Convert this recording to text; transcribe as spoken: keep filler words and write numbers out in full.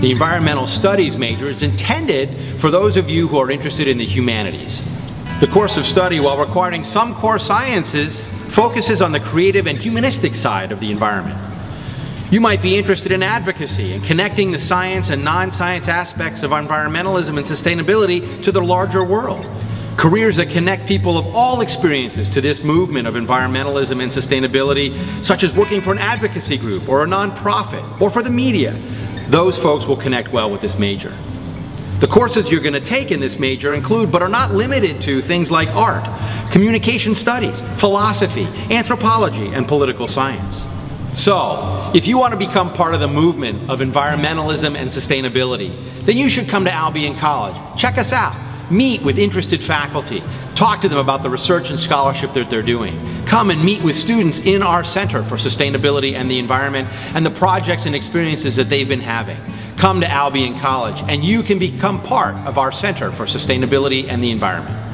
The environmental studies major is intended for those of you who are interested in the humanities. The course of study, while requiring some core sciences, focuses on the creative and humanistic side of the environment. You might be interested in advocacy and connecting the science and non-science aspects of environmentalism and sustainability to the larger world. Careers that connect people of all experiences to this movement of environmentalism and sustainability, such as working for an advocacy group or a nonprofit or for the media. Those folks will connect well with this major. The courses you're going to take in this major include, but are not limited to, things like art, communication studies, philosophy, anthropology, and political science. So, if you want to become part of the movement of environmentalism and sustainability, then you should come to Albion College. Check us out. Meet with interested faculty. Talk to them about the research and scholarship that they're doing. Come and meet with students in our Center for Sustainability and the Environment and the projects and experiences that they've been having. Come to Albion College and you can become part of our Center for Sustainability and the Environment.